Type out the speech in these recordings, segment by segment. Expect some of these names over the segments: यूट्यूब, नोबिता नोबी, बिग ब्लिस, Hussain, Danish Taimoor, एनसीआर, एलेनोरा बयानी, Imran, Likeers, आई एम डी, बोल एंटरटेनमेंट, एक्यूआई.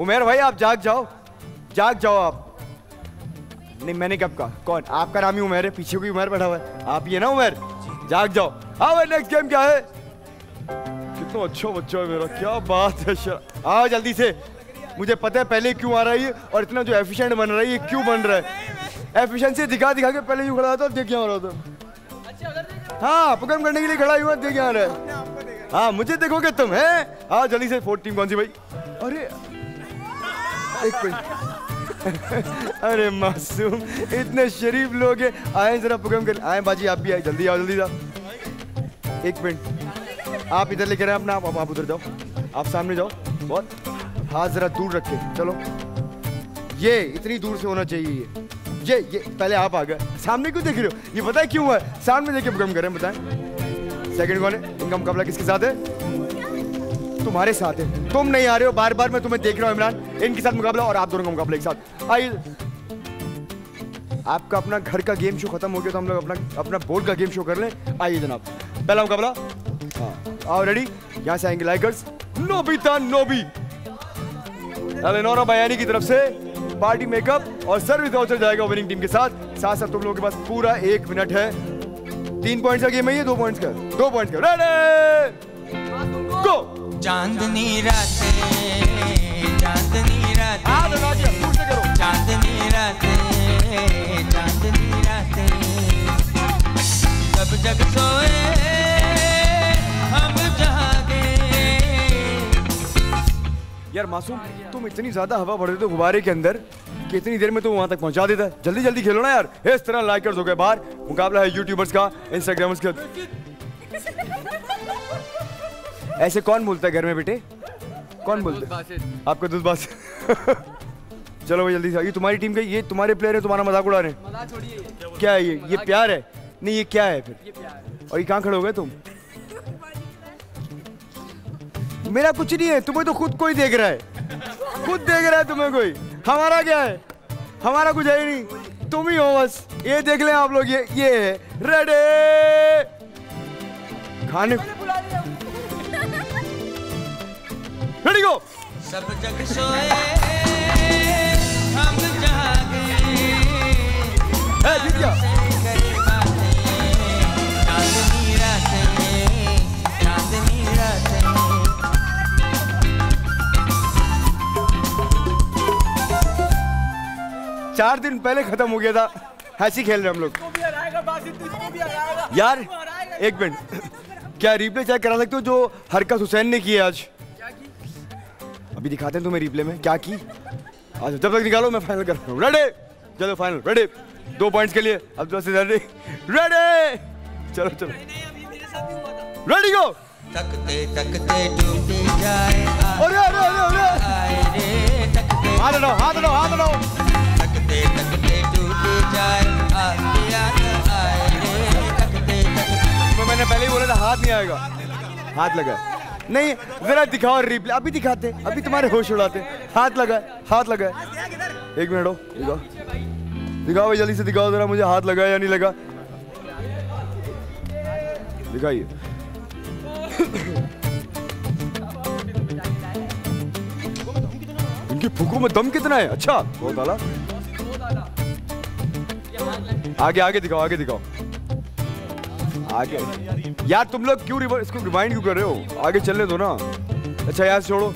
उमेर भाई आप जाग जाओ आप। नहीं मैंने कब कहा, कौन आपका नाम ही उमेर है, पीछे भी उमेर बैठा हुआ है, आप ये ना उमेर जाग जाओ। हाँ भाई नेक्स्ट गेम क्या है? कितना अच्छा बच्चा है मेरा, क्या बात है। आओ जल्दी से, मुझे पता है पहले क्यों आ रहा है ये, और इतना जो एफिशिएंट बन रहा है ये क्यों बन रहा है। एफिशिएंसी दिखा दिखा के पहले यूँ खड़ा था, देख क्या हो रहा था। हाँ पकड़ करने के लिए खड़ा हुआ, देख क्या आ रहा है। हाँ मुझे देखोगे तुम है। हाँ जल्दी से, फोर्थ टीम कौन सी भाई? अरे एक मिनट अरे मासूम, इतने शरीफ लोग हैं। आए जरा प्रोग्राम कर आए। बाजी आप भी आए, जल्दी आओ जल्दी जाओ। एक मिनट आप इधर लेकर आए अपना, आप उधर जाओ, आप सामने जाओ बहुत। हाथ जरा दूर रखे, चलो ये इतनी दूर से होना चाहिए। ये पहले आप आ गए, सामने क्यों देख रहे हो? ये बताए क्यों हुआ? सामने देख के प्रोग्राम करें। बताएं सेकेंड कौन है? इनका मुकाबला किसके साथ है? तुम्हारे साथ है, तुम नहीं आ रहे हो। बार बार मैं तुम्हें देख रहा हूँ इमरान, इनके साथ मुकाबला और आप दोनों का मुकाबला एक साथ। आइए, आपका अपना घर का गेम शो खत्म हो गया तो हम लोग अपना बोर्ड का गेम शो कर लें। आइए जनाब, पहला मुकाबला। हाँ रेडी, यहाँ से आएंगे लाइकर्स। नोबिता नोबी एलेनोरा बयानी की तरफ से पार्टी मेकअप और सर्विस वाउचर जाएगा ओपनिंग टीम के साथ। साथ तुम लोगों के पास पूरा 1 मिनट है। 3 पॉइंट्स का गेम है ये, 2 पॉइंट्स का। रेडी गो। चांदनी रातें जब जग सोए हम जागे। यार मासूम, तुम इतनी ज्यादा हवा भर देते हो गुब्बारे के अंदर कि इतनी देर में तुम वहां तक पहुंचा देता है। जल्दी जल्दी खेलो ना यार। इस तरह लाइकर्स हो गए बाहर। मुकाबला है यूट्यूबर्स का, इंस्टाग्रामर्स का। ऐसे कौन बोलता है घर में बेटे? कौन बोलता है? आपका दूध बास। चलो भाई जल्दी से। ये तुम्हारी टीम के, ये तुम्हारे प्लेयर है, तुम्हारा मजाक उड़ा रहे हैं। क्या है ये प्यार है? नहीं ये क्या है फिर? ये प्यार है। और ये कहाँ खड़े हो गए तुम? मेरा कुछ नहीं है, तुम्हें तो खुद कोई देख रहा है, खुद देख रहा है तुम्हें कोई। हमारा क्या है? हमारा कुछ है ही नहीं, तुम ही हो बस। ये देख लें आप लोग, ये है रेडी खाने। Ready go. सब जग सोए हम जागे। ठीक है। चांदनी रातें चार दिन पहले खत्म हो गया था। हंसी खेल रहे हम लोग। तो भी हराएगा बासित, तुझको भी हराएगा। यार एक मिनट, क्या रिप्ले चेक करा सकते हो जो हरकत हुसैन ने की है आज? अभी दिखाते हैं तुम्हें रिप्ले में क्या की। आज जब तक निकालो मैं फाइनल कर रहा हूँ। रेडी चलो फाइनल। रेडी 2 पॉइंट्स के लिए। अब तो रेडी चलो रेडी गो। मैंने पहले ही बोला था हाथ नहीं आएगा, हाथ लगा नहीं। जरा दिखाओ रिप्ले, अभी दिखाते, अभी तुम्हारे होश उड़ाते। हाथ लगा। एक मिनट हो, दिखाओ भाई जल्दी से दिखाओ जरा मुझे, हाथ लगा या नहीं लगा? दिखाइए। उनकी फूकों में दम कितना है? अच्छा बहुत आला। आगे दिखाओ। आगे यार तुम लोग क्यों इसको रिमाइंड क्यों कर रहे हो? आगे चलने दो ना। अच्छा यार छोड़ो।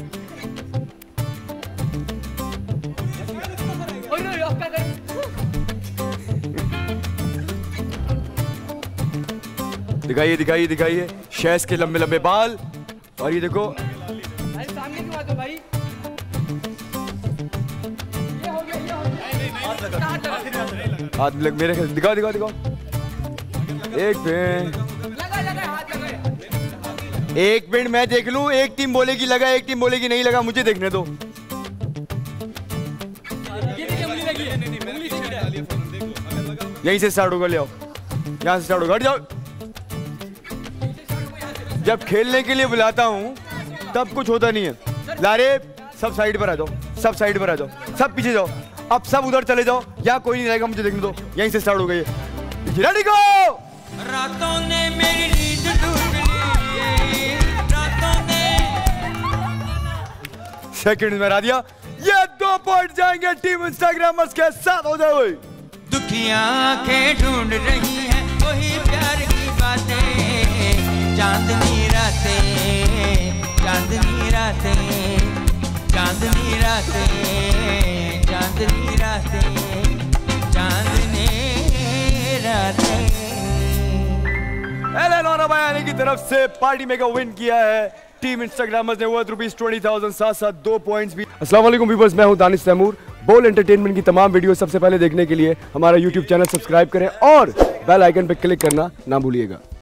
दिखाइए। शेष के लंबे बाल, और ये देखो। अरे सामने क्यों आते हो भाई? ये हो गया, हाथ लग मेरे ख्याल। दिखाओ। एक मिनट मैं देख लूं। एक टीम बोलेगी लगा, एक टीम बोलेगी नहीं लगा। मुझे देखने दो। यहीं से स्टार्ट होगा, ले आओ। यहाँ से स्टार्ट होगा, हट जाओ। जब खेलने के लिए बुलाता हूँ तब कुछ होता नहीं है। लारे सब साइड पर आ जाओ, सब पीछे जाओ, अब सब उधर चले जाओ। यहाँ कोई नहीं रहेगा, मुझे देखने दो। यहीं से स्टार्ट हो गई। Ready go. रातों ने मेरी नींद टूट ली, सेकंड में हरा दिया। ये 2 पॉइंट जाएंगे टीम इंस्टाग्रामर्स के साथ। हो जाए वही दुखिया के ढूंढ रही है वही प्यार की बातें, चांदनी रातें चांदनी रातें चांदनी रातें चांदनी रातें चांदनी रातें। एलेनोरा बयानी की तरफ से पार्टी मेगा विन किया है टीम इंस्टाग्रामर्स ने वर्थ रुपीज 20,000 साथ साथ 2 पॉइंट्स भी। अस्सलाम वालेकुम व्यूअर्स, मैं हूं दानिश तैमूर। बोल एंटरटेनमेंट की तमाम वीडियो सबसे पहले देखने के लिए हमारा यूट्यूब चैनल सब्सक्राइब करें और बेल आइकन पर क्लिक करना ना भूलिएगा।